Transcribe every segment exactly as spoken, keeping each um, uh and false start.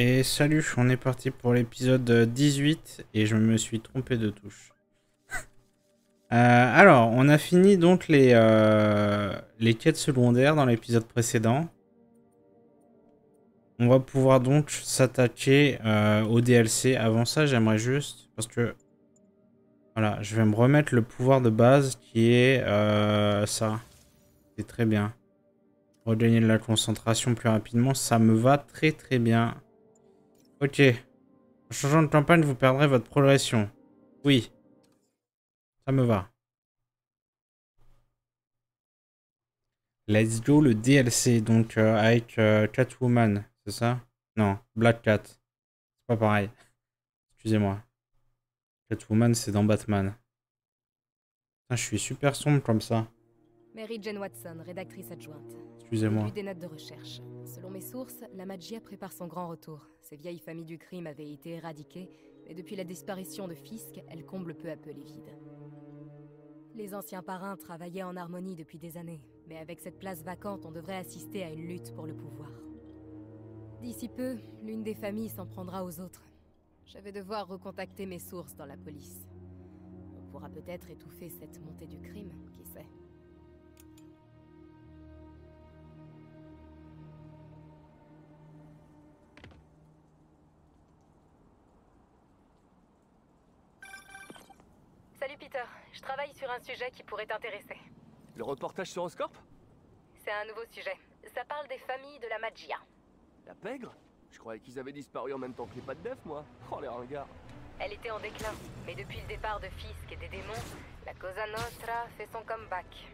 Et salut, on est parti pour l'épisode dix-huit et je me suis trompé de touche. euh, alors, on a fini donc les, euh, les quêtes secondaires dans l'épisode précédent. On va pouvoir donc s'attaquer euh, au D L C. Avant ça, j'aimerais juste... Parce que... Voilà, je vais me remettre le pouvoir de base qui est euh, ça. C'est très bien. Regagner de la concentration plus rapidement, ça me va très très bien. Ok. En changeant de campagne, vous perdrez votre progression. Oui. Ça me va. Let's go, le D L C. Donc, euh, avec euh, Catwoman, c'est ça? Non, Black Cat. C'est pas pareil. Excusez-moi. Catwoman, c'est dans Batman. Putain, je suis super sombre comme ça. Mary Jane Watson, rédactrice adjointe. Excusez-moi. Des notes de recherche. Selon mes sources, la Maggia prépare son grand retour. Ces vieilles familles du crime avaient été éradiquées, mais depuis la disparition de Fisk, elle comble peu à peu les vides. Les anciens parrains travaillaient en harmonie depuis des années, mais avec cette place vacante, on devrait assister à une lutte pour le pouvoir. D'ici peu, l'une des familles s'en prendra aux autres. Je vais devoir recontacter mes sources dans la police. On pourra peut-être étouffer cette montée du crime, qui sait. Je travaille sur un sujet qui pourrait t'intéresser. Le reportage sur Oscorp? C'est un nouveau sujet. Ça parle des familles de la Maggia. La pègre? Je croyais qu'ils avaient disparu en même temps que les pattes d'œuf, moi. Oh, les ringards. Elle était en déclin, mais depuis le départ de Fisk et des démons, la Cosa Nostra fait son comeback.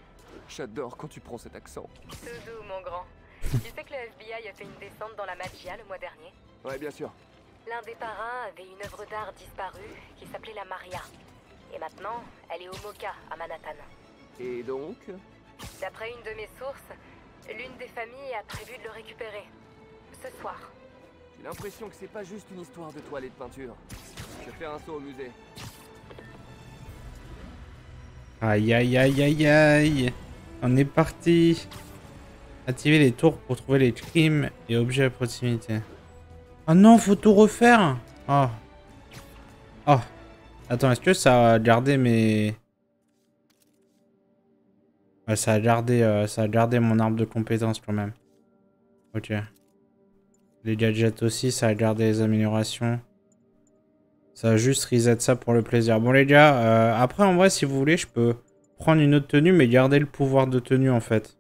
J'adore quand tu prends cet accent. Toujours, mon grand. Tu sais que le F B I a fait une descente dans la Maggia le mois dernier? Ouais, bien sûr. L'un des parrains avait une œuvre d'art disparue qui s'appelait la Maria. Et maintenant, elle est au MoCA, à Manhattan. Et donc? D'après une de mes sources, l'une des familles a prévu de le récupérer. Ce soir. J'ai l'impression que c'est pas juste une histoire de toile et de peinture. Je vais faire un saut au musée. Aïe aïe aïe aïe aïe. On est parti. Activer les tours pour trouver les crimes et objets à proximité. Oh non, faut tout refaire. Oh. Oh. Attends, est-ce que ça a gardé mes... Ouais, ça a gardé, euh, ça a gardé mon arbre de compétences quand même. Ok. Les gadgets aussi, ça a gardé les améliorations. Ça a juste reset ça pour le plaisir. Bon les gars, euh, après en vrai si vous voulez, je peux prendre une autre tenue mais garder le pouvoir de tenue en fait.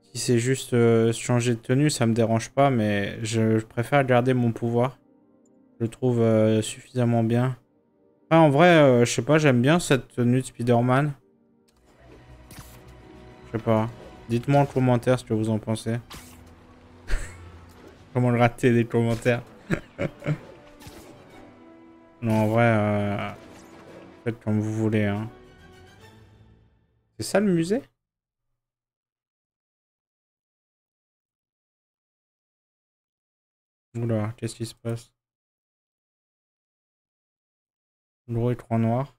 Si c'est juste euh, changer de tenue, ça me dérange pas mais je, je préfère garder mon pouvoir. Je le trouve euh, suffisamment bien. Ah, en vrai, euh, je sais pas, j'aime bien cette tenue de Spider-Man. Je sais pas. Dites-moi en commentaire ce que vous en pensez. Comment le rater des commentaires. Non, en vrai, euh, faites comme vous voulez. Hein. C'est ça le musée? Oula, qu'est-ce qui se passe? Gros écran noir.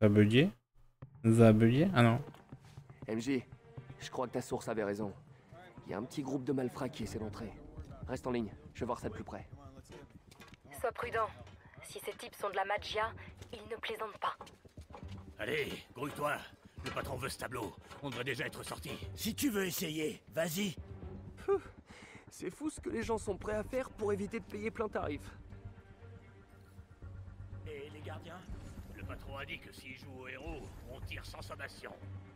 Ça a bugué? Ça a bugué? Ah non. M J, je crois que ta source avait raison. Il y a un petit groupe de malfrats qui essaie d'entrer. Reste en ligne, je vais voir ça de plus près. Sois prudent. Si ces types sont de la Maggia, ils ne plaisantent pas. Allez, grouille-toi. Le patron veut ce tableau. On devrait déjà être sorti. Si tu veux essayer, vas-y. C'est fou ce que les gens sont prêts à faire pour éviter de payer plein tarif. Et les gardiens? Le patron a dit que s'ils jouent au héros, on tire sans sommation.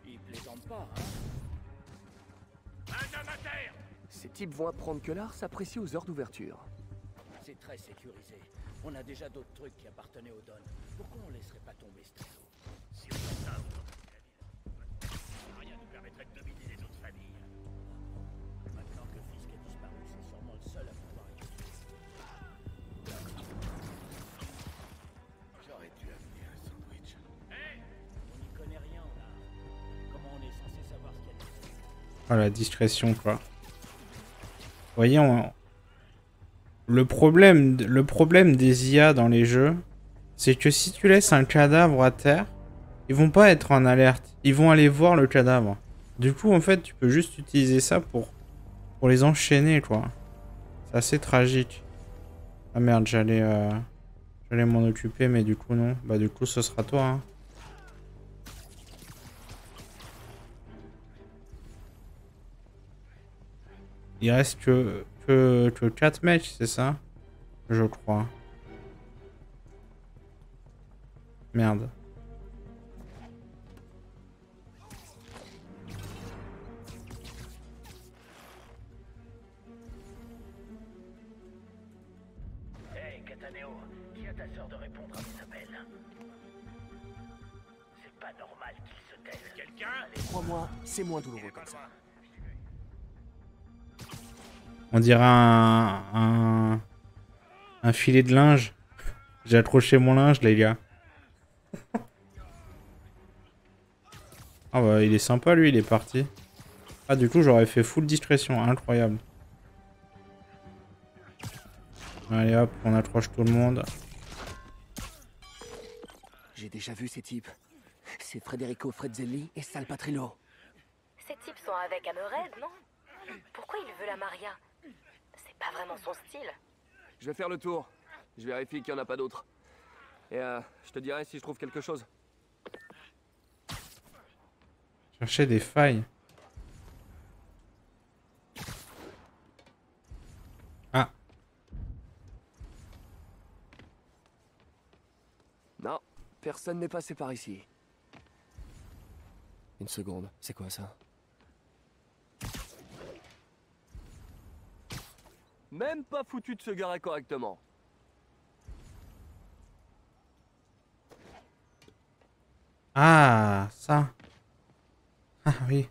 Ils plaisantent pas, hein? Un homme à terre! Ces types vont apprendre que l'art s'apprécie aux heures d'ouverture. C'est très sécurisé. On a déjà d'autres trucs qui appartenaient aux donnes. Pourquoi on laisserait pas tomber ce trio? Si on fait ça, on... rien ne permettrait de dominer les autres familles. J'aurais dû amener un sandwich. Hey, on n'y connaît rien là. Comment on est censé savoir ce qu'il y a dedans ? Ah, la discrétion quoi. Voyons. Le problème, le problème des I A dans les jeux, c'est que si tu laisses un cadavre à terre, ils vont pas être en alerte. Ils vont aller voir le cadavre. Du coup en fait tu peux juste utiliser ça pour pour les enchaîner, quoi. C'est assez tragique. Ah merde, j'allais euh, j'allais m'en occuper, mais du coup non. Bah du coup, ce sera toi, hein. Il reste que, que, que quatre mecs, c'est ça? Je crois. Merde. C'est moins douloureux comme ça. On dirait un, un, un filet de linge. J'ai accroché mon linge, les gars. Ah bah il est sympa lui, il est parti. Ah du coup j'aurais fait full discrétion, incroyable. Allez hop, on accroche tout le monde. J'ai déjà vu ces types. C'est Federico Fredzelli et Salpatrillo. Ces types sont avec Amorez, non? Pourquoi il veut la Maria? C'est pas vraiment son style. Je vais faire le tour. Je vérifie qu'il n'y en a pas d'autres. Et euh, je te dirai si je trouve quelque chose. Chercher des failles. Ah. Non, personne n'est passé par ici. Une seconde, c'est quoi ça? Même pas foutu de se garer correctement. Ah, ça. Ah oui.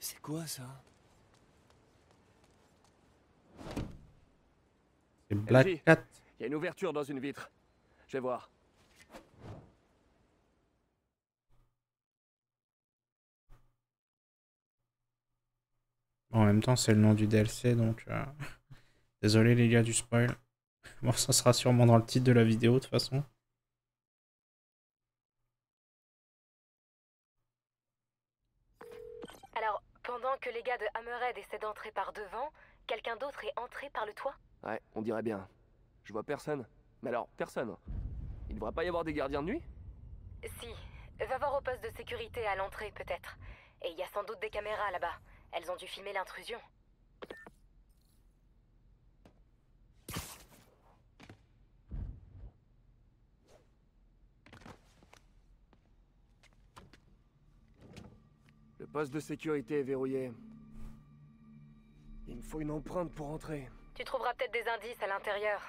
C'est quoi ça? C'est Black Cat. Il y a une ouverture dans une vitre. Je vais voir. En même temps, c'est le nom du D L C, donc euh... désolé les gars du spoil. Bon, ça sera sûrement dans le titre de la vidéo de toute façon. Alors, pendant que les gars de Hammerhead essaient d'entrer par devant, quelqu'un d'autre est entré par le toit? Ouais, on dirait bien. Je vois personne. Mais alors, personne. Il ne devrait pas y avoir des gardiens de nuit? Si. Va voir au poste de sécurité à l'entrée, peut-être. Et il y a sans doute des caméras là-bas. Elles ont dû filmer l'intrusion. Le poste de sécurité est verrouillé. Il me faut une empreinte pour entrer. Tu trouveras peut-être des indices à l'intérieur.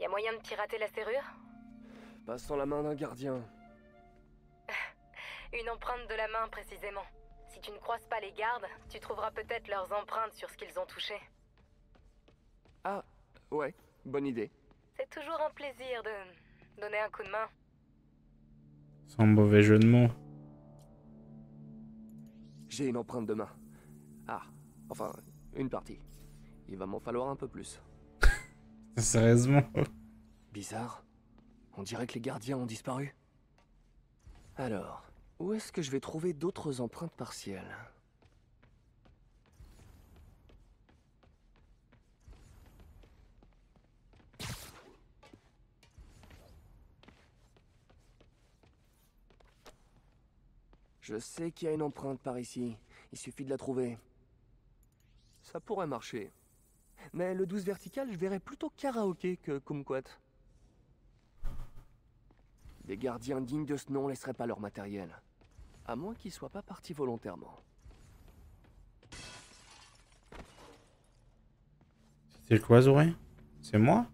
Y a moyen de pirater la serrure? Pas sans la main d'un gardien. Une empreinte de la main, précisément. Si tu ne croises pas les gardes, tu trouveras peut-être leurs empreintes sur ce qu'ils ont touché. Ah, ouais, bonne idée. C'est toujours un plaisir de donner un coup de main. Sans mauvais jeu de mots. J'ai une empreinte de main. Ah, enfin, une partie. Il va m'en falloir un peu plus. Sérieusement? Bizarre. On dirait que les gardiens ont disparu. Alors... où est-ce que je vais trouver d'autres empreintes partielles? Je sais qu'il y a une empreinte par ici. Il suffit de la trouver. Ça pourrait marcher. Mais le douze vertical, je verrais plutôt karaoké que kumquat. Des gardiens dignes de ce nom ne laisseraient pas leur matériel. À moins qu'ils soient pas partis volontairement. C'était quoi, Zoré? C'est moi?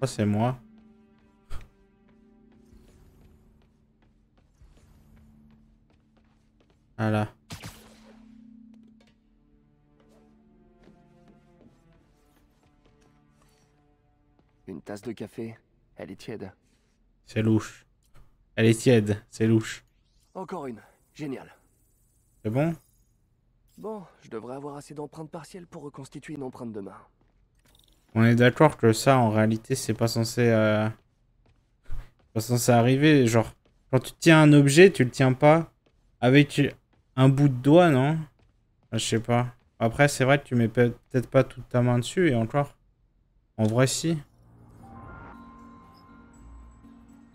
Oh, c'est moi. Voilà. Une tasse de café, elle est tiède. C'est louche. Elle est tiède, c'est louche. Encore une, génial. C'est bon? Bon, je devrais avoir assez d'empreintes partielles pour reconstituer une empreinte de main. On est d'accord que ça, en réalité, c'est pas censé... Euh... façon, c'est arrivé, genre, quand tu tiens un objet, tu le tiens pas avec un bout de doigt, non? Je sais pas. Après, c'est vrai que tu mets peut-être pas toute ta main dessus, et encore. En vrai, si.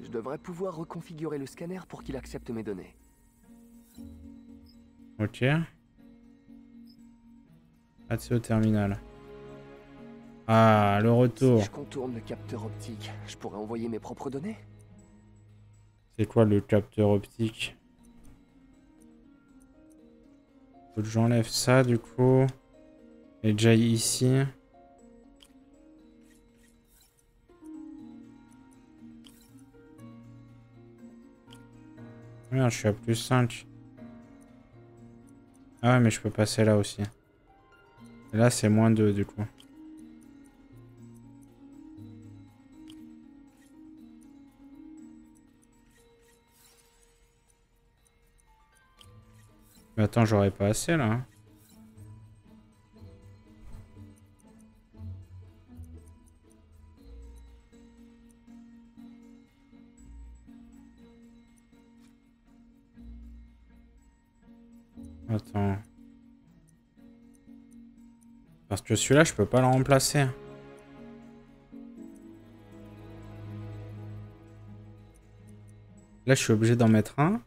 Je devrais pouvoir reconfigurer le scanner pour qu'il accepte mes données. Ok. Accès au terminal. Ah, le retour. Si je contourne le capteur optique, je pourrais envoyer mes propres données. C'est quoi le capteur optique? Faut que j'enlève ça du coup. Et j'aille ici. Merde, je suis à plus cinq. Ah ouais, mais je peux passer là aussi. Et là, c'est moins deux du coup. Mais attends, j'aurais pas assez là. Attends. Parce que celui-là, je peux pas le remplacer. Là, je suis obligé d'en mettre un.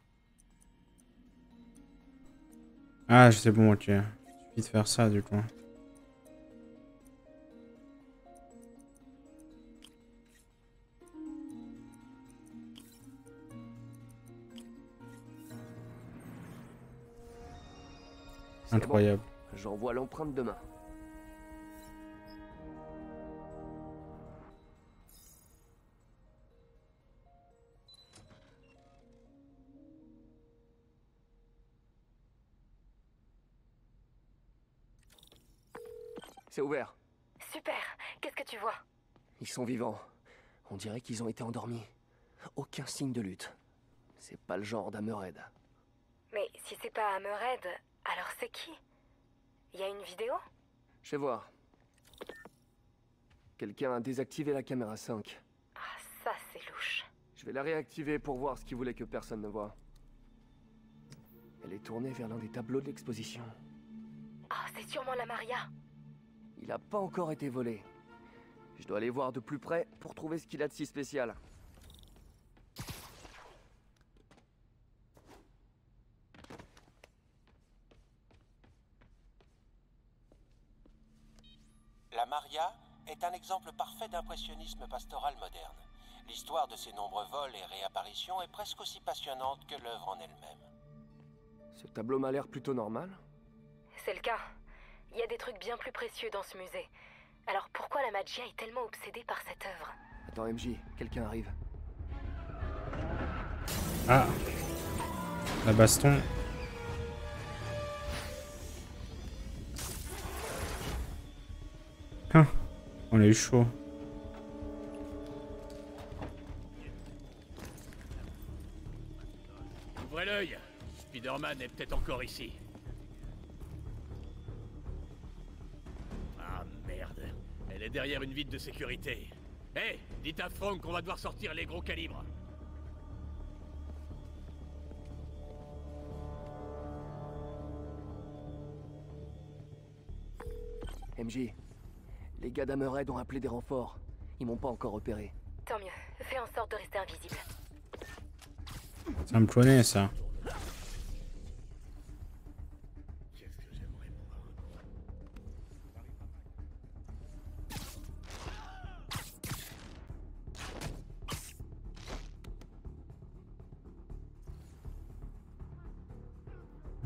Ah, c'est bon, ok. Il suffit de faire ça, du coup. Incroyable. Bon. J'envoie l'empreinte demain. C'est ouvert. Super. Qu'est-ce que tu vois? Ils sont vivants. On dirait qu'ils ont été endormis. Aucun signe de lutte. C'est pas le genre d'Hammerhead. Mais si c'est pas Hammerhead, alors c'est qui? Il y a une vidéo? Je vais voir. Quelqu'un a désactivé la caméra cinq. Ah, ça c'est louche. Je vais la réactiver pour voir ce qu'il voulait que personne ne voit. Elle est tournée vers l'un des tableaux de l'exposition. Ah, c'est sûrement la Maria. Il n'a pas encore été volé. Je dois aller voir de plus près pour trouver ce qu'il a de si spécial. La Maria est un exemple parfait d'impressionnisme pastoral moderne. L'histoire de ses nombreux vols et réapparitions est presque aussi passionnante que l'œuvre en elle-même. Ce tableau m'a l'air plutôt normal. C'est le cas. Il y a des trucs bien plus précieux dans ce musée. Alors pourquoi la Maggia est tellement obsédée par cette œuvre? Attends M J, quelqu'un arrive. Ah, la baston. Hein, on a eu chaud. Ouvrez l'œil, Spider-Man est peut-être encore ici. Derrière une vitre de sécurité. Hé, hey, dites à Franck qu'on va devoir sortir les gros calibres. M J, les gars d'Hammerhead ont appelé des renforts. Ils m'ont pas encore repéré. Tant mieux. Fais en sorte de rester invisible. Ça me connaît, ça.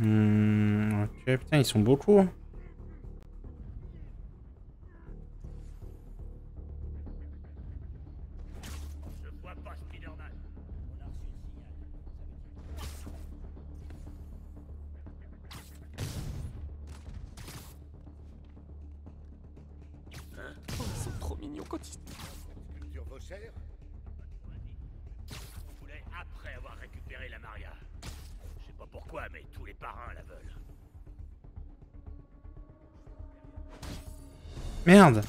Hmm, ok, putain, ils sont beaucoup. Je vois pas Spider-Man. On a reçu le signal. Oh, ils sont trop mignons quand ils... Culture vaut cher. On voulait après avoir récupéré la Maria. Pas pourquoi, mais tous les parrains la veulent. Merde.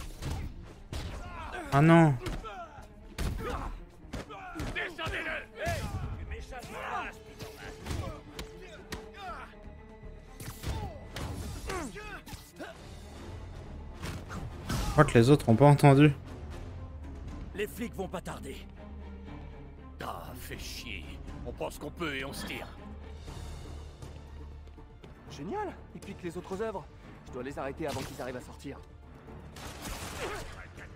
Ah non. Descends Gardez-le! Hé! Tu m'échappes en masse, putain! Je crois que les autres ont pas entendu. Les flics vont pas tarder. Ah, fait chier. On pense qu'on peut et on se tire. Génial! Ils piquent les autres œuvres. Je dois les arrêter avant qu'ils arrivent à sortir.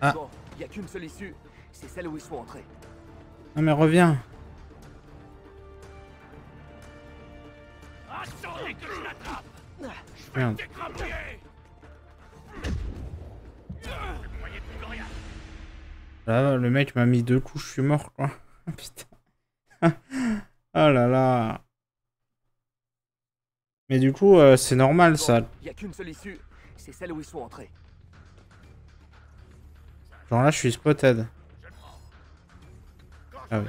Ah. Bon, y a qu'une seule issue. C'est celle où ils sont entrés. Non mais reviens. Attendez que je l'attrape. Je vais t'écrabouiller. Ne voyez plus rien. Là, le mec m'a mis deux coups, je suis mort quoi. Putain. Oh là là. Mais du coup, euh, c'est normal bon, ça. Y a qu'une seule issue, c'est celle où ils sont entrés. Genre là, je suis spotted. Ah oui.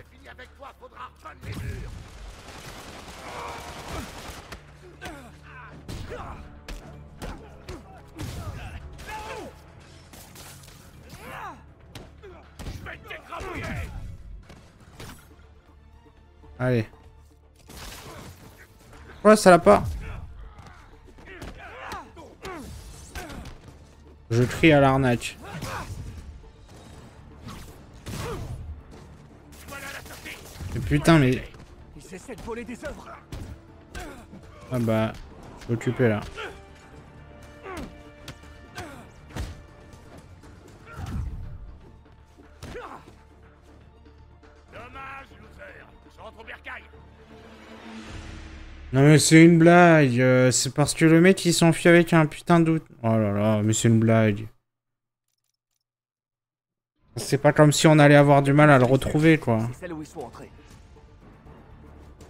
Allez. Ouais, ça l'a pas. Je crie à l'arnaque. Putain mais... Ils essaient de voler des œuvres. Ah bah... Je suis occupé là. Dommage, loser. Je rentre au bercail. Non mais c'est une blague. euh, C'est parce que le mec il s'enfuit avec un putain de... Oh là là, mais c'est une blague. C'est pas comme si on allait avoir du mal à le retrouver quoi. C'est celle où ils sont entrés.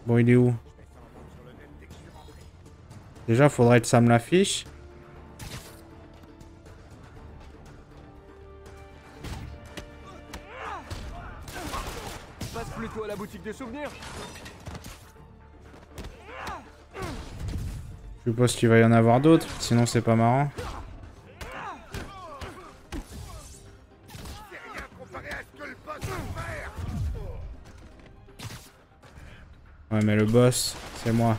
Bon, il est où? Déjà, faudrait que ça me l'affiche. Passe plutôt à la boutique des souvenirs. Je suppose qu'il va y en avoir d'autres, sinon c'est pas marrant. Ouais, mais le boss, c'est moi.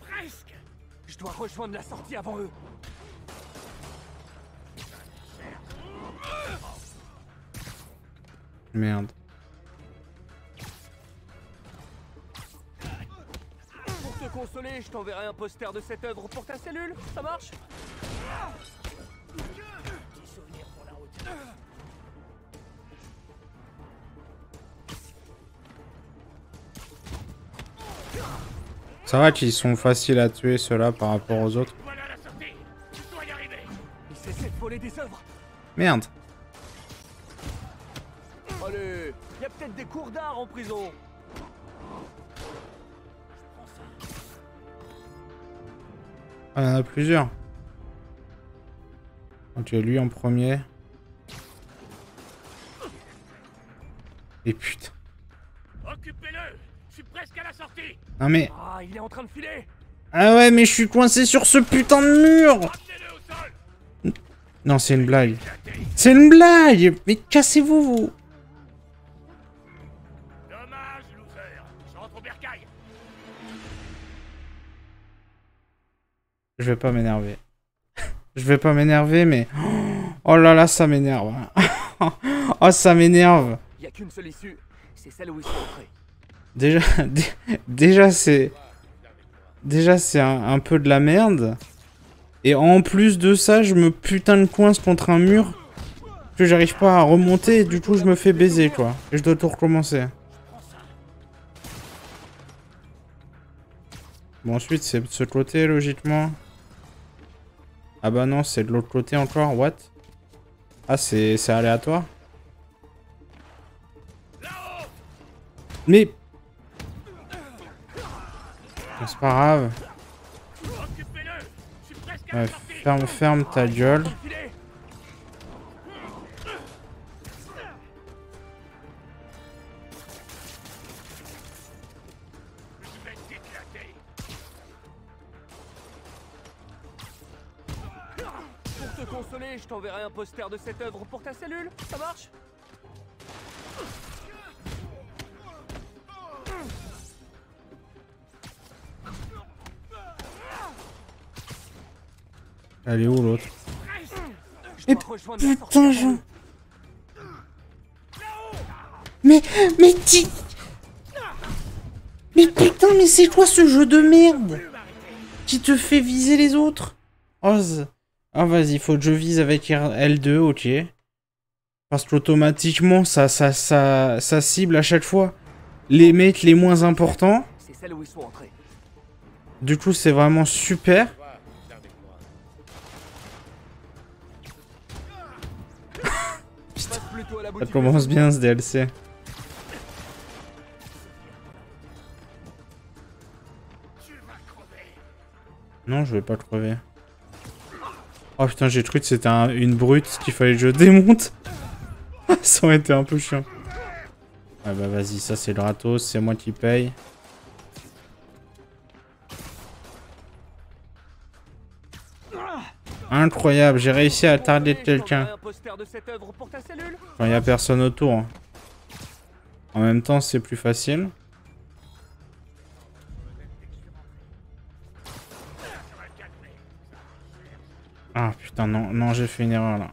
Presque. Je dois rejoindre la sortie avant eux. Merde. Pour te consoler, je t'enverrai un poster de cette œuvre pour ta cellule. Ça marche ? Ça va qu'ils sont faciles à tuer ceux-là par rapport aux autres. Merde. Allez, y a peut-être des cours d'art en prison. Ah, il y en a plusieurs. Ok, lui en premier. Et putain. Occupez-le, je suis presque à la sortie. Non mais. Ah, il est en train de filer. Ah ouais, mais je suis coincé sur ce putain de mur. Au sol. Non, c'est une blague. C'est une blague. Mais cassez-vous vous. Dommage, loser. Je rentre au bercail. Je vais pas m'énerver. Je vais pas m'énerver, mais... Oh là là, ça m'énerve. Oh, ça m'énerve. Il n'y a qu'une seule issue, c'est celle où ils sont entrés. Déjà, déjà c'est... Déjà, c'est un, un peu de la merde. Et en plus de ça, je me putain de coince contre un mur que j'arrive pas à remonter. Et du coup, je me fais baiser, quoi. Et je dois tout recommencer. Bon, ensuite, c'est de ce côté, logiquement. Ah bah non, c'est de l'autre côté encore, what? Ah, c'est aléatoire. Mais... C'est pas grave. Ouais, ferme, ferme ta gueule. te consoler, je t'enverrai un poster de cette œuvre pour ta cellule. Ça marche? Elle est où l'autre? Et putain, je... Mais... Mais dis... Mais putain, mais c'est quoi ce jeu de merde qui te fait viser les autres? Oz. Ah vas-y, faut que je vise avec L deux, ok. Parce qu'automatiquement, ça, ça, ça, ça cible à chaque fois les mecs les moins importants. Du coup, c'est vraiment super. Ça commence bien ce D L C. Non, je vais pas crever. Oh putain, j'ai cru que c'était un, une brute qu'il fallait que je démonte. Ça aurait été un peu chiant. Ah bah vas-y, ça c'est le râteau, c'est moi qui paye. Incroyable, j'ai réussi à tarder quelqu'un. Quand il n'y a personne autour. En même temps, c'est plus facile. Ah putain, non, non, j'ai fait une erreur là.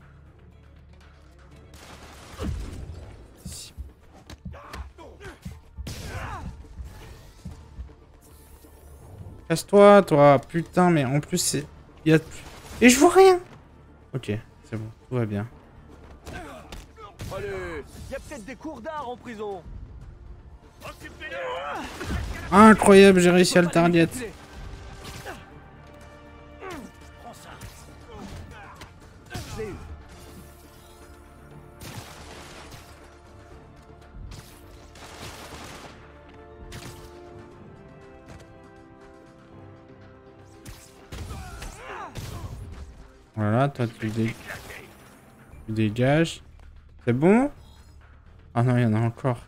Casse-toi, toi, putain, mais en plus, c'est... Il y a... Et je vois rien. Ok, c'est bon, tout va bien. Allez, y a peut-être des cours d'art en prison. Incroyable, j'ai réussi à le target. Voilà, toi tu, dé... tu dégages. C'est bon? Ah non, il y en a encore.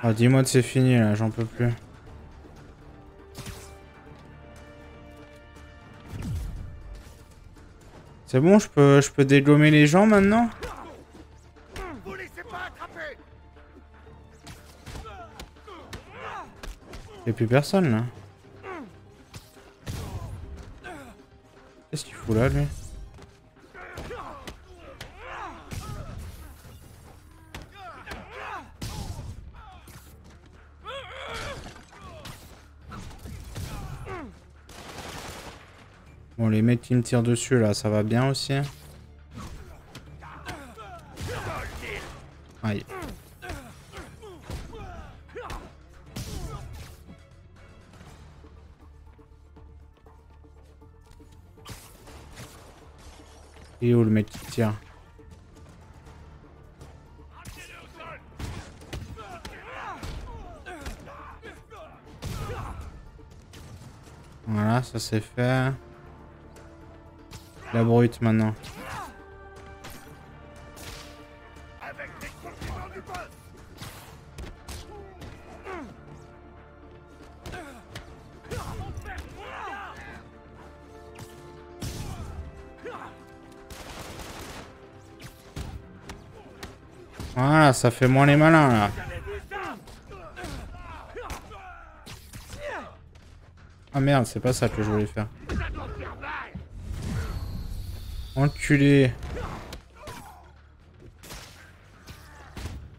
Ah, dis-moi que c'est fini là, j'en peux plus. C'est bon, je peux, je peux dégommer les gens maintenant? Vous laissez pas attraper. Y'a plus personne là. Qu'est-ce qu'il fout là lui? Bon, les mecs qui me tirent dessus là, ça va bien aussi. Aïe. Et où le mec qui tire? Voilà, ça c'est fait. La brute maintenant. Voilà, ça fait moins les malins là. Ah merde, c'est pas ça que je voulais faire. Enculé.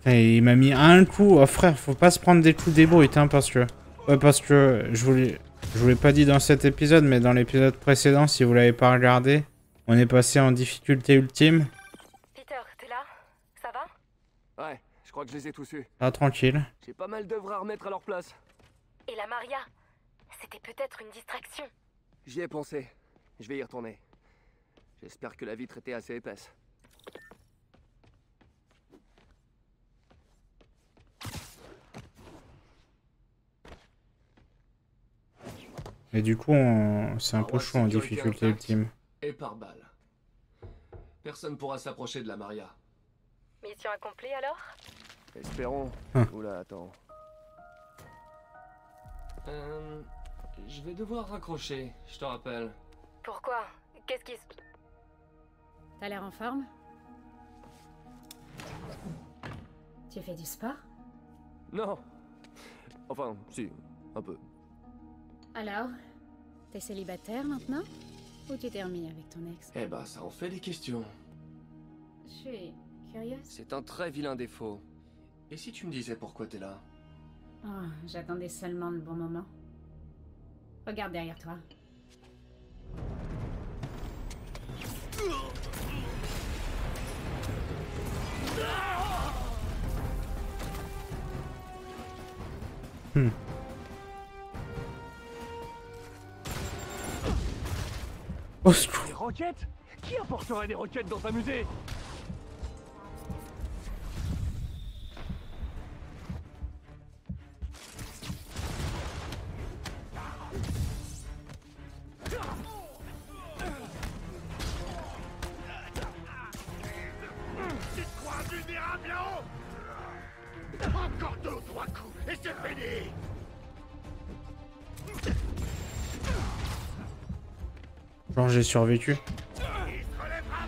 Et il m'a mis un coup. Oh frère, faut pas se prendre des coups des brutes, hein, parce que... Ouais, parce que je vous l'ai... Je vous l'ai pas dit dans cet épisode, mais dans l'épisode précédent, si vous l'avez pas regardé, on est passé en difficulté ultime. Peter, t'es là? Ça va? Ouais, Je crois que je les ai tous eus. Ah, tranquille. J'ai pas mal d'œuvres à remettre à leur place. Et la Maria, c'était peut-être une distraction. J'y ai pensé. Je vais y retourner. J'espère que la vitre était assez épaisse. Et du coup, on... c'est un peu chaud en difficulté ultime. Et par balle. Personne pourra s'approcher de la Maria. Mission accomplie alors? Espérons. Ah. Oula, attends. Euh, je vais devoir raccrocher, je te rappelle. Pourquoi? Qu'est-ce qui se... T'as l'air en forme? Tu fais du sport? Non. Enfin, si, un peu. Alors, t'es célibataire maintenant? Ou tu t'es remis avec ton ex? Eh ben, ça en fait des questions. Je suis curieuse. C'est un très vilain défaut. Et si tu me disais pourquoi t'es là? Oh, j'attendais seulement le bon moment. Regarde derrière toi. Hmm. Oh, des roquettes? Qui apporterait des roquettes dans un musée? Tu te crois vulnérable là-haut? Encore deux ou trois coups et c'est fini. Genre j'ai survécu.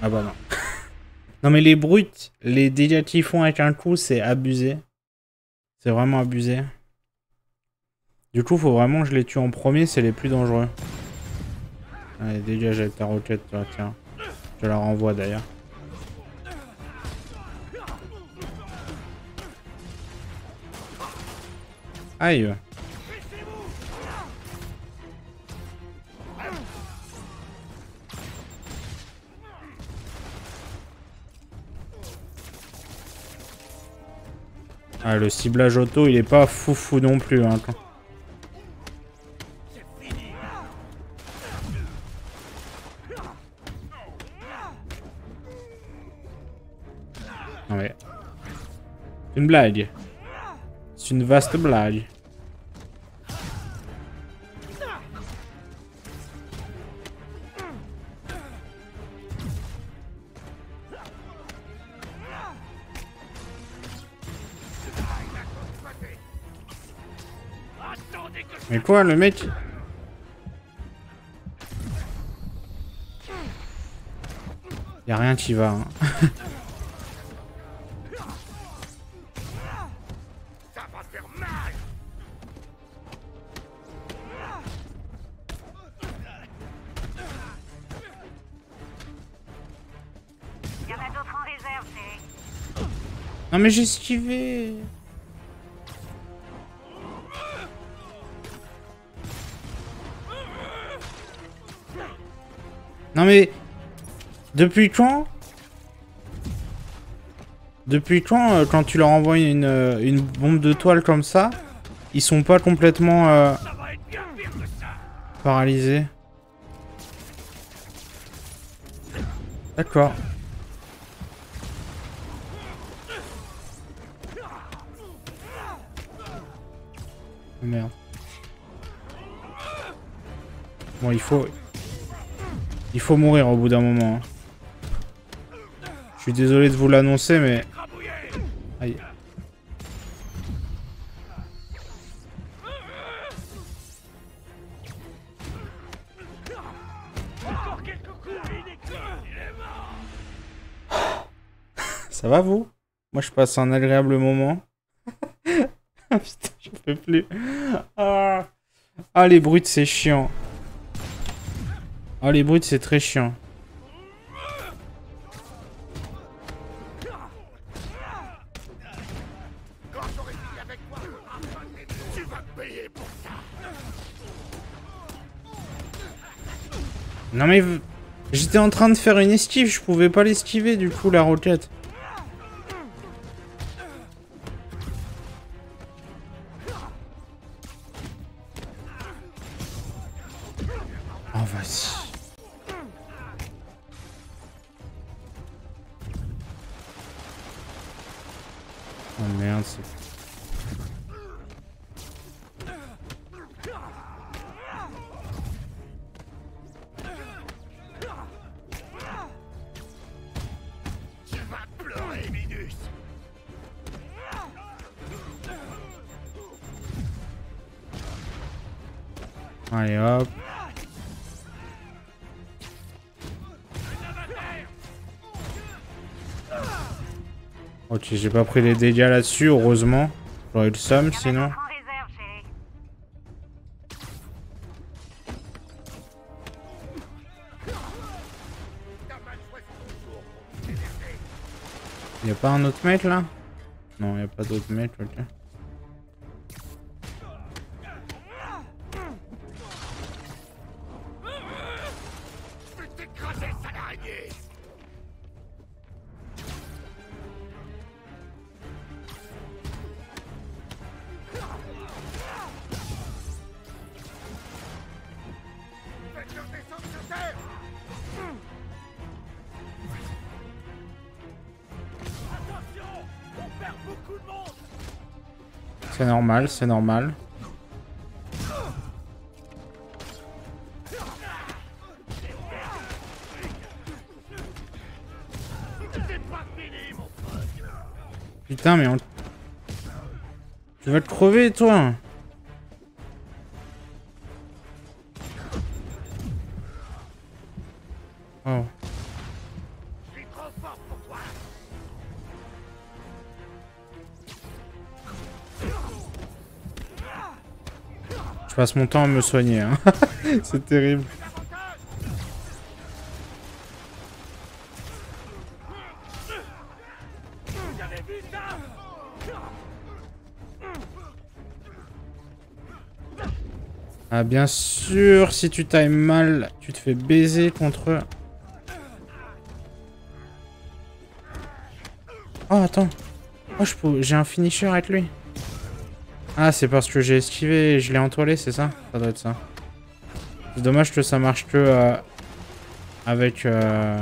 Ah bah non. Non mais les brutes, les dégâts qu'ils font avec un coup, c'est abusé. C'est vraiment abusé. Du coup, faut vraiment que je les tue en premier, c'est les plus dangereux. Allez, dégage avec ta roquette, toi, tiens. Je la renvoie d'ailleurs. Aïe. Ah, le ciblage auto, il est pas foufou non plus. Hein. Non mais... C'est une blague. C'est une vaste blague. Mais quoi, le mec? Y'a rien qui va. Hein. Ça va faire mal. Y'en a d'autres en réserve, c'est... Non mais j'ai esquivé. Non mais, depuis quand Depuis quand, euh, quand tu leur envoies une, euh, une bombe de toile comme ça, ils sont pas complètement euh, paralysés. D'accord. Merde. Bon, il faut... Il faut mourir au bout d'un moment. Hein. Je suis désolé de vous l'annoncer, mais... Aïe. Ça va, vous? Moi, je passe un agréable moment. Putain, j'en peux plus. Ah, ah les brutes, c'est chiant. Oh, les brutes, c'est très chiant. Non mais... J'étais en train de faire une esquive, je pouvais pas l'esquiver du coup, la roquette. Oh, vas-y. Oh merde, c'est... Allez hop. Ok, j'ai pas pris les dégâts là-dessus, heureusement. J'aurais eu le somme sinon. Y'a pas un autre mec là? Non, y'a pas d'autre mec, ok. C'est normal, c'est normal. Putain, mais on... Tu vas te crever, toi. Oh. Je passe mon temps à me soigner, hein. C'est terrible. Ah bien sûr, si tu times mal, tu te fais baiser contre eux. Oh attends, oh, je peux... j'ai un finisher avec lui. Ah, c'est parce que j'ai esquivé et je l'ai entoilé, c'est ça? Ça doit être ça. C'est dommage que ça marche que euh, avec euh,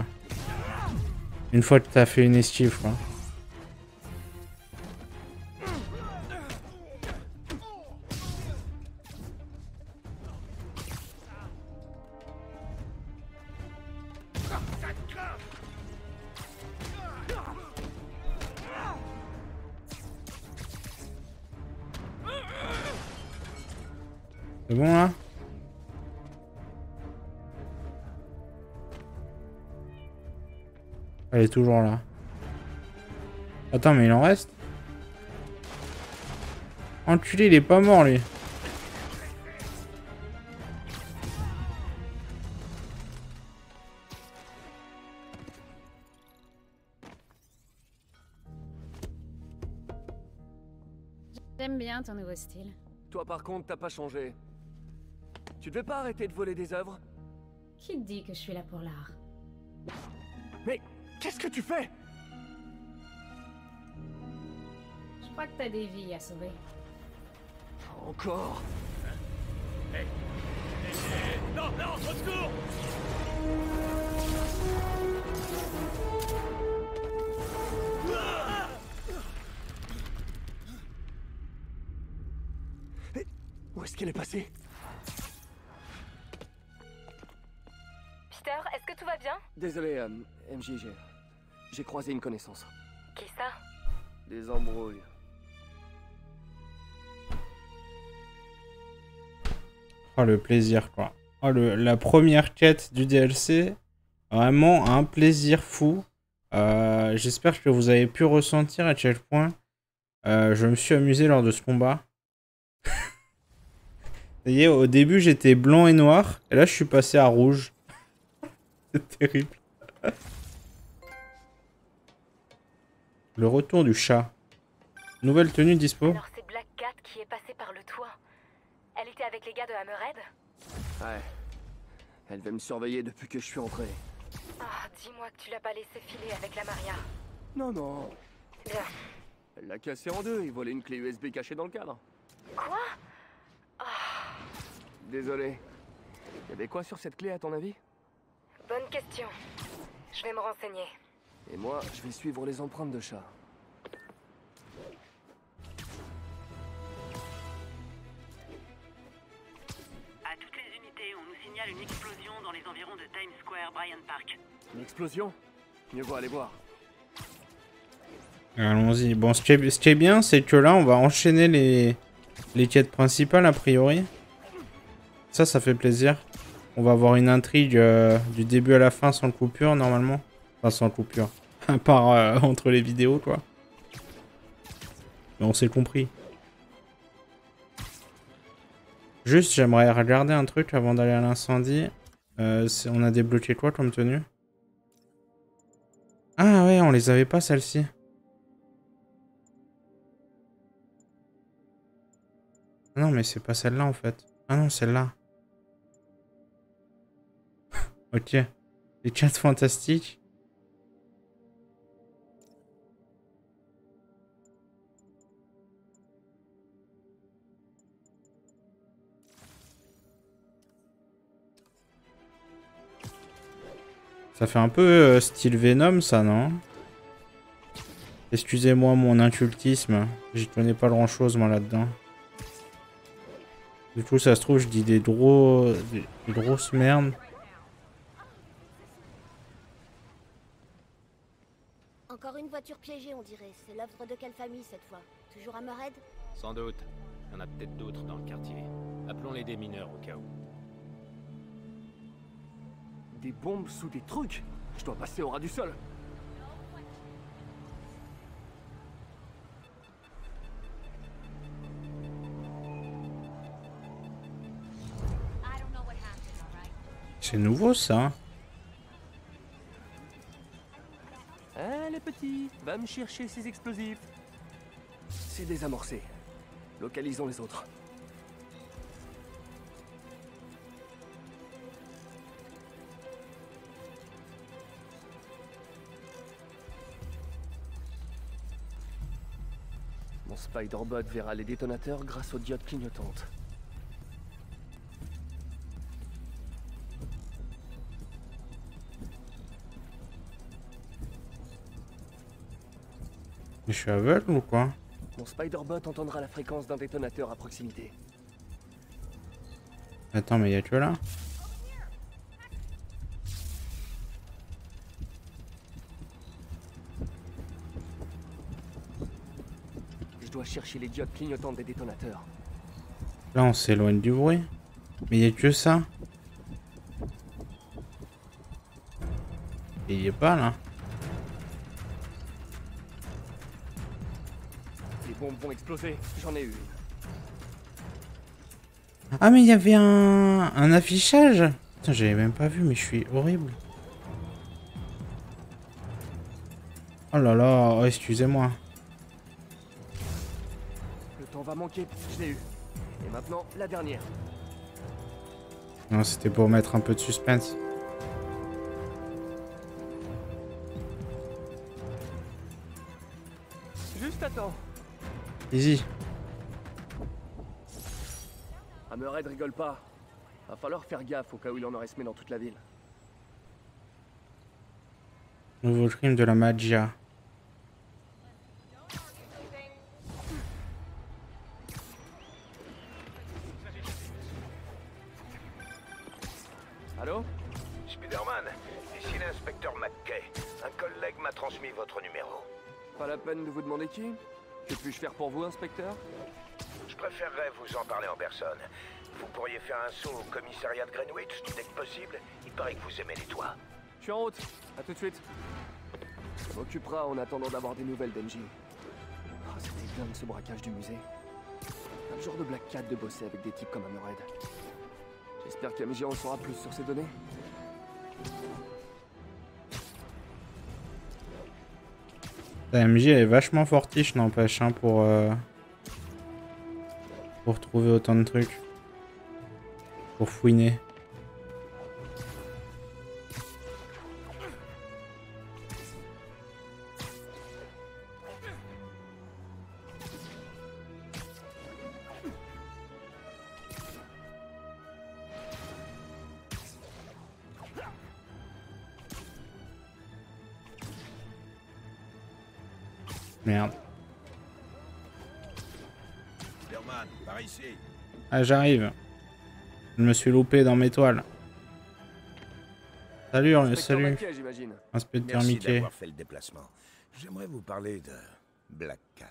une fois que t'as fait une esquive, quoi. C'est bon là? Elle est toujours là. Attends, mais il en reste? Enculé, il est pas mort lui. J'aime bien ton nouveau style. Toi par contre, t'as pas changé. Tu devais pas arrêter de voler des œuvres? Qui te dit que je suis là pour l'art? Mais qu'est-ce que tu fais? Je crois que t'as des vies à sauver. Encore? Hey. Hey. Non, non, au secours! Ah hey. Où est-ce qu'elle est passée? Tout va bien? Désolé, euh, M J G. J'ai croisé une connaissance. Qui ça? Des embrouilles. Oh, le plaisir, quoi. Oh, le, la première quête du D L C. Vraiment un plaisir fou. Euh, J'espère que vous avez pu ressentir à quel point euh, je me suis amusé lors de ce combat. Vous voyez, au début, j'étais blanc et noir. Et là, je suis passé à rouge. C'est terrible. Le retour du chat. Nouvelle tenue dispo. Alors c'est Black Cat qui est passée par le toit. Elle était avec les gars de Hammerhead? Ouais. Elle va me surveiller depuis que je suis entré. Ah, oh, dis-moi que tu l'as pas laissé filer avec la Maria. Non, non. Bien. Elle l'a cassé en deux. Il volait une clé U S B cachée dans le cadre. Quoi? Oh. Désolé. Il y avait quoi sur cette clé, à ton avis? Bonne question. Je vais me renseigner. Et moi, je vais suivre les empreintes de chat. À toutes les unités, on nous signale une explosion dans les environs de Times Square, Bryant Park. Une explosion? Mieux vaut aller voir. Allons-y. Bon, ce qui est, ce qui est bien, c'est que là, on va enchaîner les, les quêtes principales, a priori. Ça, ça fait plaisir. On va avoir une intrigue euh, du début à la fin sans coupure, normalement. Enfin, sans coupure. À part euh, entre les vidéos, quoi. Mais on s'est compris. Juste, j'aimerais regarder un truc avant d'aller à l'incendie. Euh, on a débloqué quoi comme tenue? Ah ouais, on les avait pas, celles-ci. Non, mais c'est pas celle-là, en fait. Ah non, celle-là. Ok. Les quatre fantastiques. Ça fait un peu euh, style Venom, ça, non? Excusez-moi mon incultisme. J'y connais pas grand-chose, moi, là-dedans. Du coup, ça se trouve, je dis des gros... des, des grosses merdes. Encore une voiture piégée, on dirait. C'est l'œuvre de quelle famille, cette fois? Toujours à Hammerhead? Sans doute. Il y en a peut-être d'autres dans le quartier. Appelons-les des mineurs, au cas où. Des bombes sous des trucs? Je dois passer au ras du sol. C'est nouveau ça. Allez petit, va me chercher ces explosifs. C'est désamorcé. Localisons les autres. Mon Spider-Bot verra les détonateurs grâce aux diodes clignotantes. Je suis aveugle ou quoi? Mon Spider-Bot entendra la fréquence d'un détonateur à proximité. Attends, mais y'a que là? Je dois chercher les diodes clignotantes des détonateurs. Là, on s'éloigne du bruit. Mais y'a que ça? Et y'a pas là? Vont exploser, j'en ai eu. Ah mais il y avait un, un affichage. Putain, j'avais même pas vu, mais je suis horrible. Oh là là, oh, excusez-moi. Le temps va manquer, je l'ai eu. Et maintenant, la dernière. Non, c'était pour mettre un peu de suspense. Juste attends. Easy. Hammerhead rigole pas. Va falloir faire gaffe au cas où il en aurait semé dans toute la ville. Nouveau crime de la Maggia. Allô? Spider-Man, ici l'inspecteur McKay. Un collègue m'a transmis votre numéro. Pas la peine de vous demander qui? Que puis-je faire pour vous, inspecteur? Je préférerais vous en parler en personne. Vous pourriez faire un saut au commissariat de Greenwich, dès que possible. Il paraît que vous aimez les toits. Je suis en route. À tout de suite. On m'occupera en attendant d'avoir des nouvelles d'Engie. Oh, c'était dingue ce braquage du musée. Un genre de Black Cat de bosser avec des types comme Amorez. J'espère qu'M J en saura plus sur ces données. La M J elle est vachement fortiche, n'empêche, hein, pour, euh, pour trouver autant de trucs. Pour fouiner. merde. Ah, j'arrive. Je me suis loupé dans mes toiles. Salut, salut. Inspecteur Mickey. J'aimerais vous parler de Black Cat.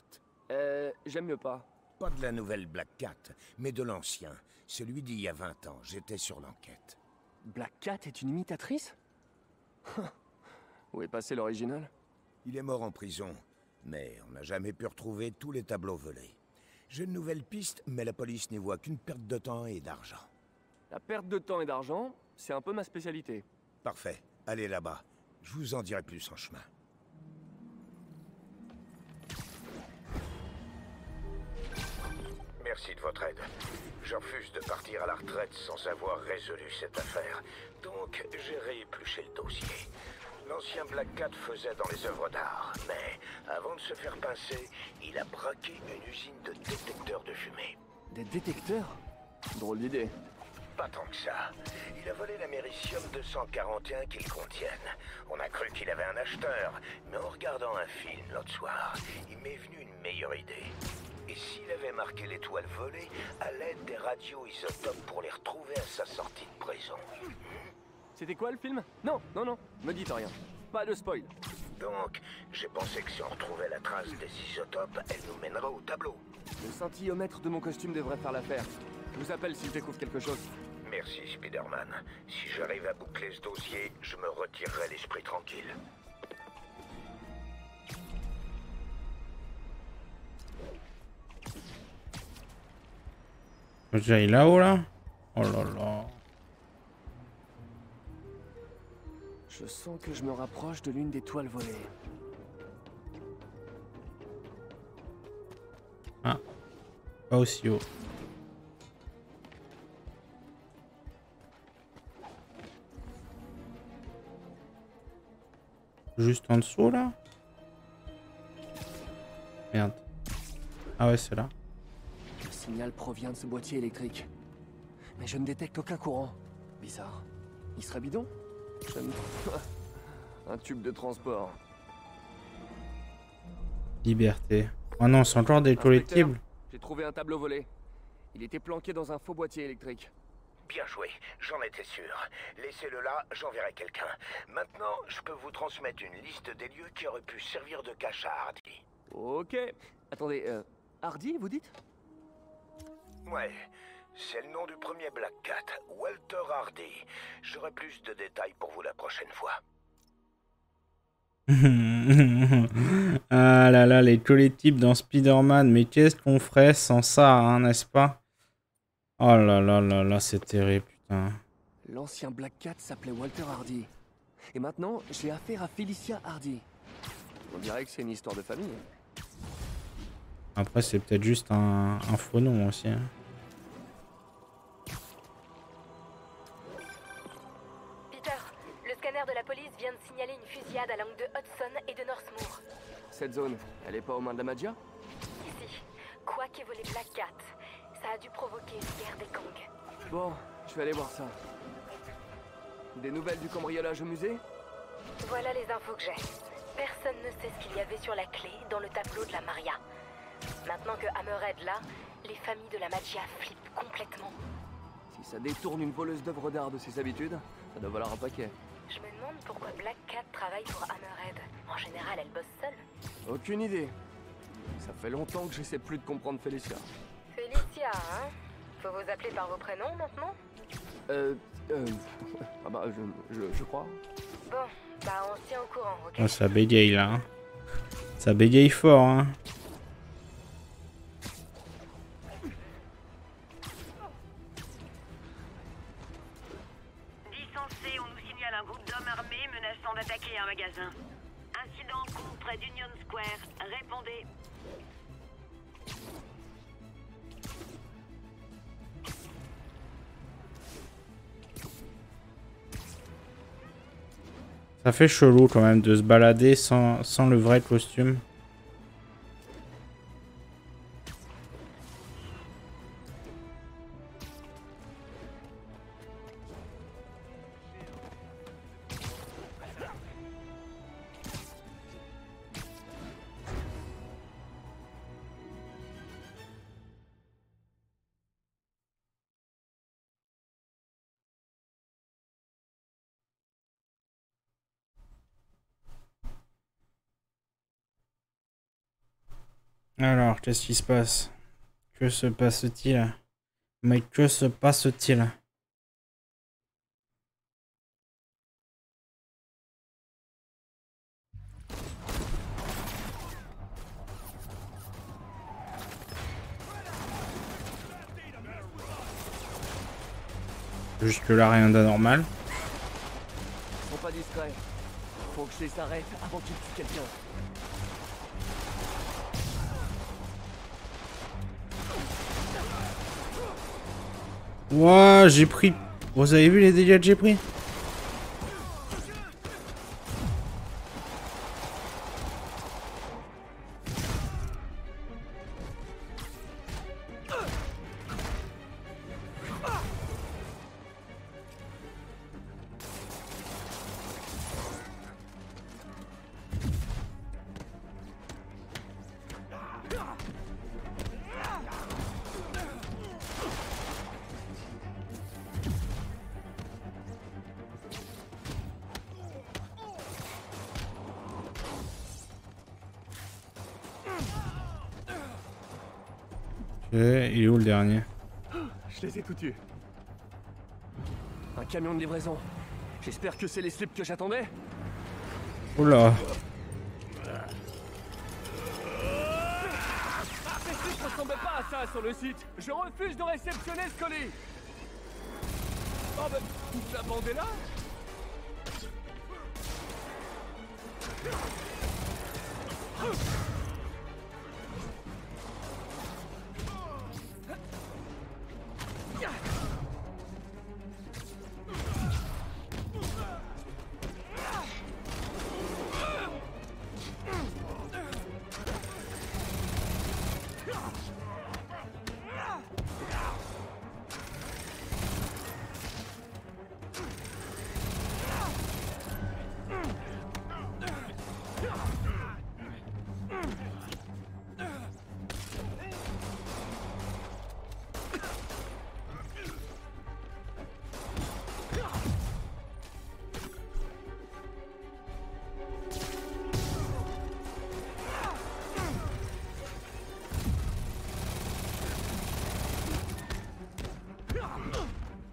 Euh, j'aime mieux pas. Pas de la nouvelle Black Cat, mais de l'ancien. Celui d'il y a vingt ans. J'étais sur l'enquête. Black Cat est une imitatrice? Où est passé l'original? Il est mort en prison, mais on n'a jamais pu retrouver tous les tableaux volés. J'ai une nouvelle piste, mais la police n'y voit qu'une perte de temps et d'argent. La perte de temps et d'argent, c'est un peu ma spécialité. Parfait. Allez là-bas. Je vous en dirai plus en chemin. Merci de votre aide. Je refuse de partir à la retraite sans avoir résolu cette affaire. Donc, j'ai réépluché le dossier. L'ancien Black Cat faisait dans les œuvres d'art, mais avant de se faire pincer, il a braqué une usine de détecteurs de fumée. Des détecteurs? Drôle d'idée. Pas tant que ça. Il a volé la Méricium deux cent quarante et un qu'ils contiennent. On a cru qu'il avait un acheteur, mais en regardant un film l'autre soir, il m'est venu une meilleure idée. Et s'il avait marqué l'étoile volée à l'aide des radioisotopes pour les retrouver à sa sortie de prison? C'était quoi le film? Non, non, non, me dites rien. Pas de spoil. Donc, j'ai pensé que si on retrouvait la trace des isotopes, elle nous mènera au tableau. Le scintillomètre de mon costume devrait faire l'affaire. Je vous appelle si je découvre quelque chose. Merci, Spider-Man. Si j'arrive à boucler ce dossier, je me retirerai l'esprit tranquille. Faut que j'aille là-haut, là? Oh là là. Je sens que je me rapproche de l'une des toiles volées. Ah, pas aussi haut. Juste en dessous là. Merde. Ah ouais, c'est là. Le signal provient de ce boîtier électrique. Mais je ne détecte aucun courant. Bizarre. Il serait bidon? Un tube de transport. Liberté. Oh non, c'est encore des collectibles. J'ai trouvé un tableau volé. Il était planqué dans un faux boîtier électrique. Bien joué, j'en étais sûr. Laissez-le là, j'enverrai quelqu'un. Maintenant, je peux vous transmettre une liste des lieux qui auraient pu servir de cache à Hardy. Ok. Attendez, euh, Hardy, vous dites? Ouais. C'est le nom du premier Black Cat, Walter Hardy. J'aurai plus de détails pour vous la prochaine fois. Ah là là, les collectibles dans Spider-Man. Mais qu'est-ce qu'on ferait sans ça, n'est-ce pas? Oh là là là là, c'est terrible, putain. L'ancien Black Cat s'appelait Walter Hardy. Et maintenant, j'ai affaire à Felicia Hardy. On dirait que c'est une histoire de famille. Après, c'est peut-être juste un, un faux nom aussi. Hein. De la police vient de signaler une fusillade à l'angle de Hudson et de Northmoor. Cette zone, elle est pas aux mains de la Maggia? Si, quoi qu'ait volé Black Cat, ça a dû provoquer une guerre des gangs. Bon, je vais aller voir ça. Des nouvelles du cambriolage au musée? Voilà les infos que j'ai. Personne ne sait ce qu'il y avait sur la clé dans le tableau de la Maria. Maintenant que Hammerhead là, les familles de la Maggia flippent complètement. Si ça détourne une voleuse d'œuvres d'art de ses habitudes, ça doit valoir un paquet. Je me demande pourquoi Black Cat travaille pour Hammerhead. En général, elle bosse seule. Aucune idée. Ça fait longtemps que j'essaie plus de comprendre Felicia. Felicia, hein? Faut vous appeler par vos prénoms maintenant? Euh... euh... Ah bah, je, je, je crois. Bon, bah on se tient au courant, ok? Oh, ça bégaye là, hein? Ça bégaye fort, hein? Incident en cours près d'Union Square. Répondez. Ça fait chelou quand même de se balader sans, sans le vrai costume. Alors, qu'est-ce qui se passe? Que se passe-t-il? Mais que se passe-t-il? Jusque là, rien d'anormal. Ils sont pas discrets. Faut que je les arrête avant qu'ils tuent quelqu'un. Ouah, j'ai pris... Vous avez vu les dégâts que j'ai pris? Il est où le dernier? Je les ai tous tués. Un camion de livraison. J'espère que c'est les slips que j'attendais. Oula. Ces slips ressemblaient pas à ça sur le site. Je refuse de réceptionner ce colis. Oh bah, toute la bande est là.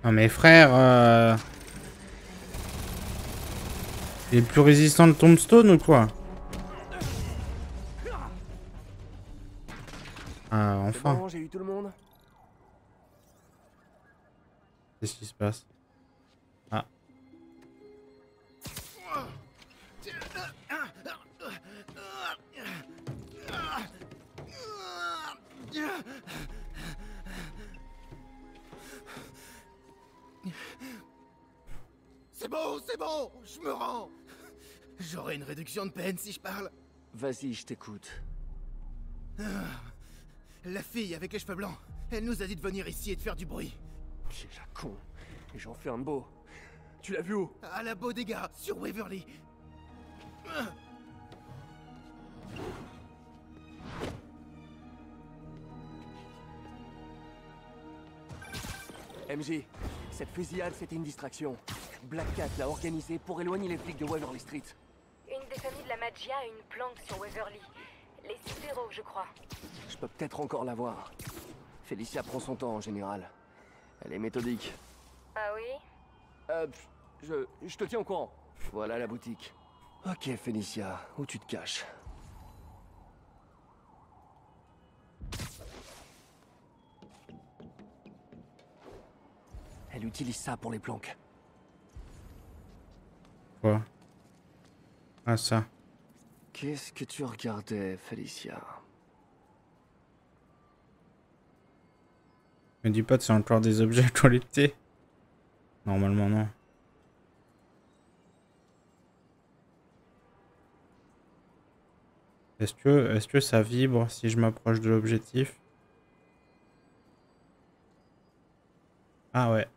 Non mais frère, euh... il est plus résistant le tombstone ou quoi? Ah enfin. J'ai eu tout le monde. Qu'est-ce qui se passe? Ah. C'est bon, c'est bon, je me rends. J'aurai une réduction de peine si je parle. Vas-y, je t'écoute. Ah, la fille avec les cheveux blancs, elle nous a dit de venir ici et de faire du bruit. J'ai la con, et j'en fais un beau. Tu l'as vu où? À la Bodega, sur Waverly. Ah. M J, cette fusillade, c'était une distraction. Black Cat l'a organisée pour éloigner les flics de Waverly Street. Une des familles de la Maggia a une planque sur Waverly. Les super-héros, je crois. Je peux peut-être encore la voir. Felicia prend son temps en général. Elle est méthodique. Ah oui? Euh, je, je te tiens au courant. Voilà la boutique. Ok, Felicia, où tu te caches? Elle utilise ça pour les planques. Quoi? Ah ça. Qu'est-ce que tu regardais, Felicia? Me dis pas que c'est encore des objets à collecter. Normalement non. Est-ce que, est-ce que ça vibre si je m'approche de l'objectif? Ah ouais.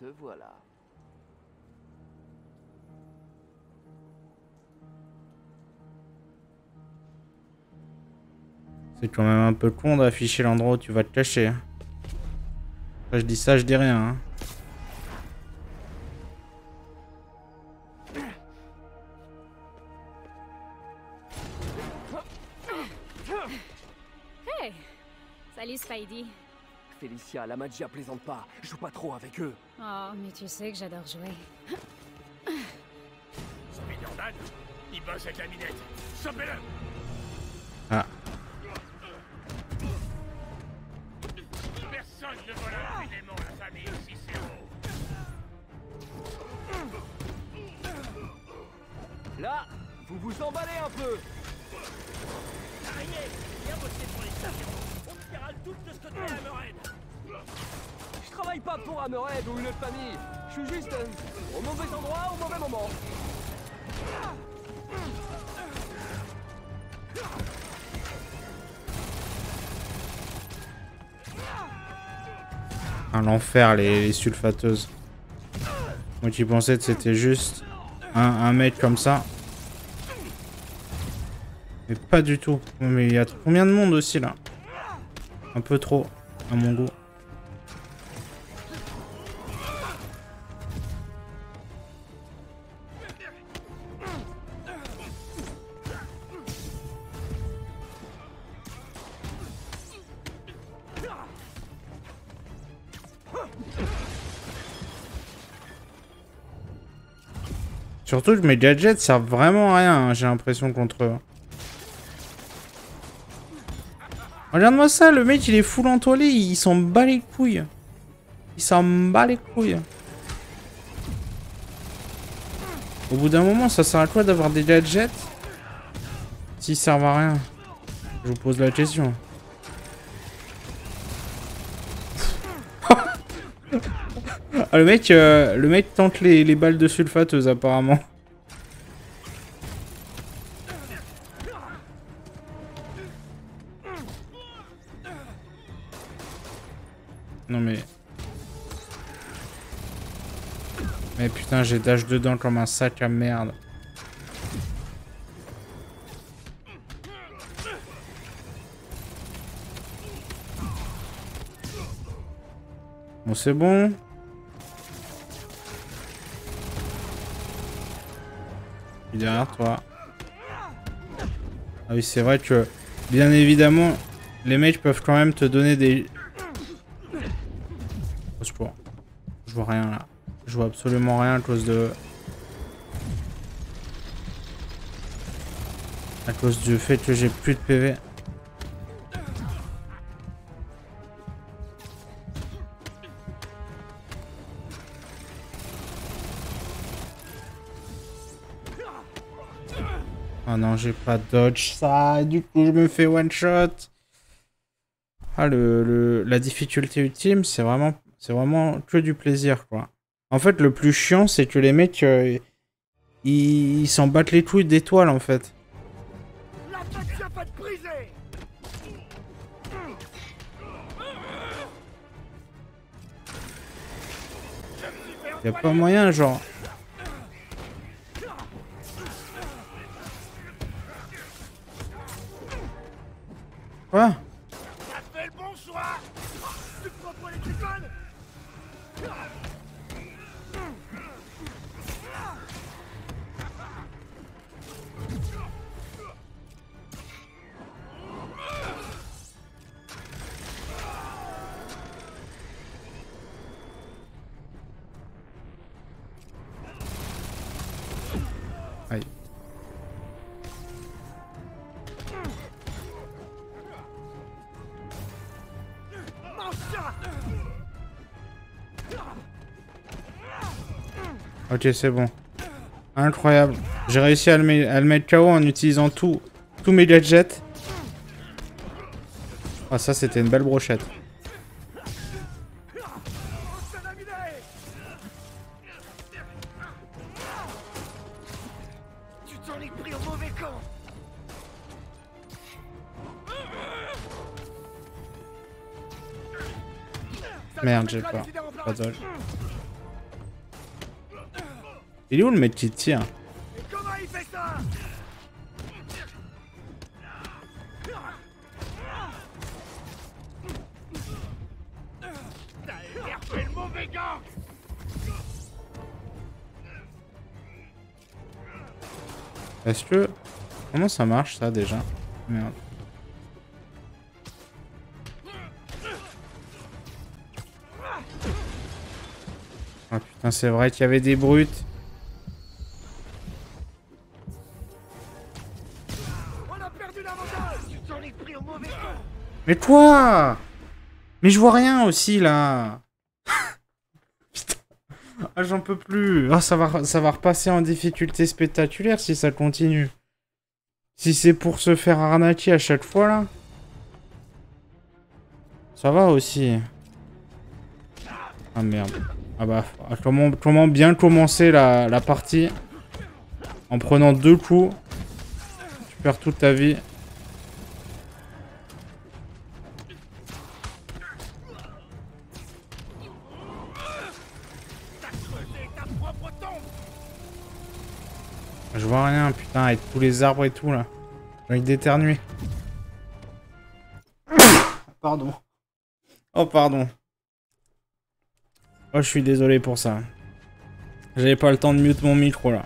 Te voilà. C'est quand même un peu con d'afficher l'endroit où tu vas te cacher. Là, je dis ça, je dis rien. Hein. Salut Spidey. Felicia, la Maggia plaisante pas. Joue pas trop avec eux. Oh, mais tu sais que j'adore jouer. Spider-Man, il bosse avec la minette. Chopez-le. Ah. Personne ne vole impunément la famille Cicero. Là, vous vous emballez un peu. Arrivez, viens bosser pour les Cicero. Je travaille pas pour Hammerhead ou une autre famille. Je suis juste euh, au mauvais endroit au mauvais moment. Un l'enfer les, les sulfateuses. Moi tu pensais que c'était juste un, un mec comme ça. Mais pas du tout. Mais il y a combien de monde aussi là? Un peu trop, à mon goût. Surtout que mes gadgets servent vraiment à rien, hein, j'ai l'impression, contre eux. Regarde-moi ça, le mec il est full entoilé, il s'en bat les couilles. Il s'en bat les couilles. Au bout d'un moment, ça sert à quoi d'avoir des gadgets s'ils servent à rien? Je vous pose la question. Ah, le mec, euh, le mec tente les, les balles de sulfateuse apparemment. Non mais... Mais putain, j'ai dash dedans comme un sac à merde. Bon, c'est bon. Il est derrière toi. Ah oui, c'est vrai que... Bien évidemment, les mecs peuvent quand même te donner des... Je vois rien là. Je vois absolument rien à cause de... À cause du fait que j'ai plus de P V. Ah non, j'ai pas dodge ça. Du coup, je me fais one shot. Ah, le, le, la difficulté ultime, c'est vraiment... C'est vraiment que du plaisir, quoi. En fait, le plus chiant, c'est que les mecs, euh, ils s'en battent les couilles d'étoiles, en fait. La Maggia va te briser. Y'a pas moyen, genre... Quoi ? Ok, c'est bon. Incroyable. J'ai réussi à le, à le mettre K O en utilisant tout, tous mes gadgets. Ah, ça, c'était une belle brochette. Merde, j'ai pas. Pas de... Il est où le mec qui tire? Mais comment il fait ça? T'as l'air fait le mauvais gant. Est-ce que... Comment ça marche ça déjà? Merde. Ah putain, c'est vrai qu'il y avait des brutes. On a perdu l'avantage. J'en ai pris au mauvais temps. Mais quoi? Mais je vois rien aussi là. Putain, ah, j'en peux plus. Ah, ça va, ça va repasser en difficulté spectaculaire si ça continue. Si c'est pour se faire arnaquer à chaque fois là. Ça va aussi. Ah merde. Ah bah, comment, comment bien commencer la, la partie en prenant deux coups. Tu perds toute ta vie. Je vois rien, putain, avec tous les arbres et tout là. J'ai envie d'éternuer. Pardon. Oh pardon. Oh, je suis désolé pour ça. J'avais pas le temps de mute mon micro là.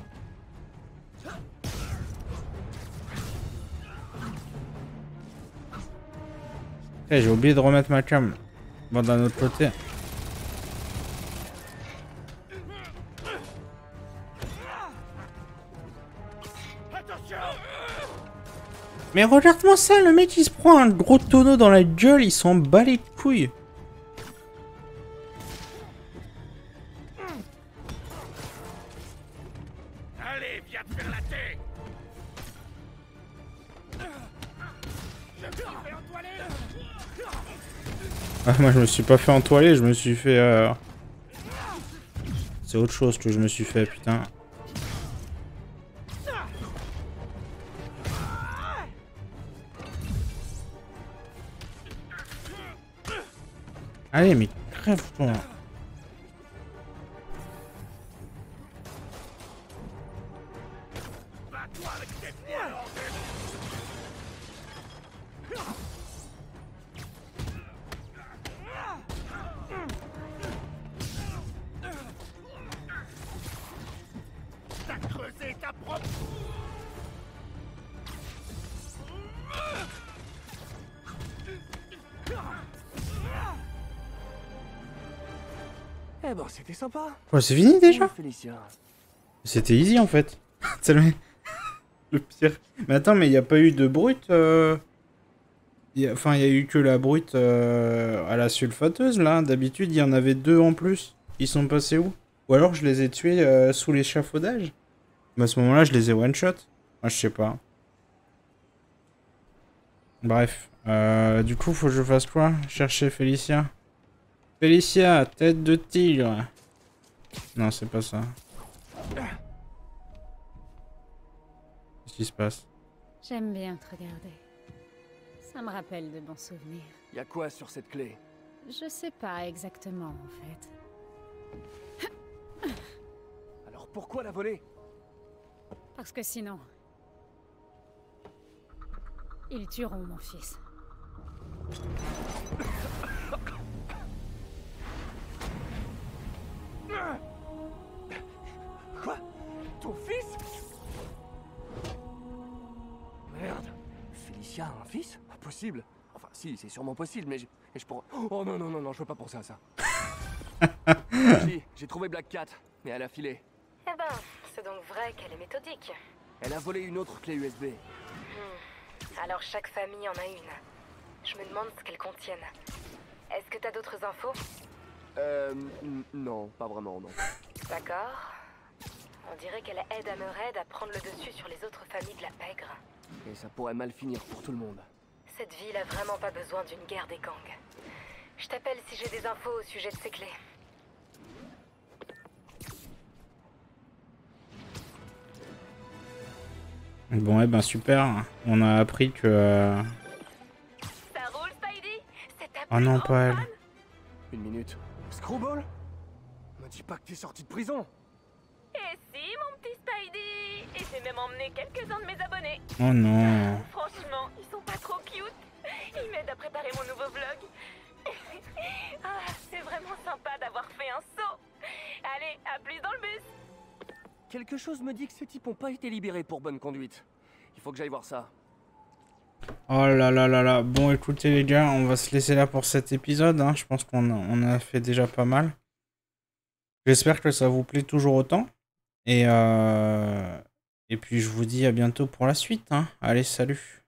Okay, j'ai oublié de remettre ma cam. Bon, d'un autre côté. Mais regarde-moi ça, le mec il se prend un gros tonneau dans la gueule, il s'en bat les couilles. Ah, moi je me suis pas fait entoiler, je me suis fait... Euh... C'est autre chose que je me suis fait, putain. Allez, mais crève-toi. Oh, c'est fini déjà? C'était easy en fait. C'est le... le pire. Mais attends, mais il n'y a pas eu de brute euh... y a... Enfin, il n'y a eu que la brute euh... à la sulfateuse là. D'habitude, il y en avait deux en plus. Ils sont passés où? Ou alors je les ai tués euh, sous l'échafaudage. Mais à ce moment-là, je les ai one-shot. Ah, je sais pas. Bref. Euh, du coup, faut que je fasse quoi? Chercher Felicia. Felicia, tête de tigre. Non, c'est pas ça. Qu'est-ce qui se passe? J'aime bien te regarder. Ça me rappelle de bons souvenirs. Y a quoi sur cette clé? Je sais pas exactement, en fait. Alors pourquoi la voler? Parce que sinon... ils tueront mon fils. Quoi? Ton fils? Merde. Felicia a un fils? Impossible. Enfin si, c'est sûrement possible, mais je, je pourrais... Oh non, non, non, non, je veux pas penser à ça. Si, j'ai trouvé Black Cat, mais elle a filé. Eh ben, c'est donc vrai qu'elle est méthodique. Elle a volé une autre clé U S B. Hmm. Alors chaque famille en a une. Je me demande ce qu'elles contiennent. Est-ce que t'as d'autres infos? Euh... Non, pas vraiment, non. D'accord. On dirait qu'elle aide Amorez à prendre le dessus sur les autres familles de la pègre. Et ça pourrait mal finir pour tout le monde. Cette ville a vraiment pas besoin d'une guerre des gangs. Je t'appelle si j'ai des infos au sujet de ces clés. Bon, eh ben super. On a appris que... Ça roule, Spidey? C'est ta... Oh non, pas elle. Une minute. Screwball? Me dis pas que t'es sorti de prison! Eh si, mon petit Spidey! Et j'ai même emmené quelques-uns de mes abonnés! Oh non! Franchement, ils sont pas trop cute! Ils m'aident à préparer mon nouveau vlog! Ah, c'est vraiment sympa d'avoir fait un saut! Allez, à plus dans le bus! Quelque chose me dit que ces types ont pas été libérés pour bonne conduite. Il faut que j'aille voir ça. Oh là là là là. Bon, écoutez les gars, on va se laisser là pour cet épisode. Hein. Je pense qu'on a, on a fait déjà pas mal. J'espère que ça vous plaît toujours autant. Et, euh... Et puis je vous dis à bientôt pour la suite. Hein. Allez, salut.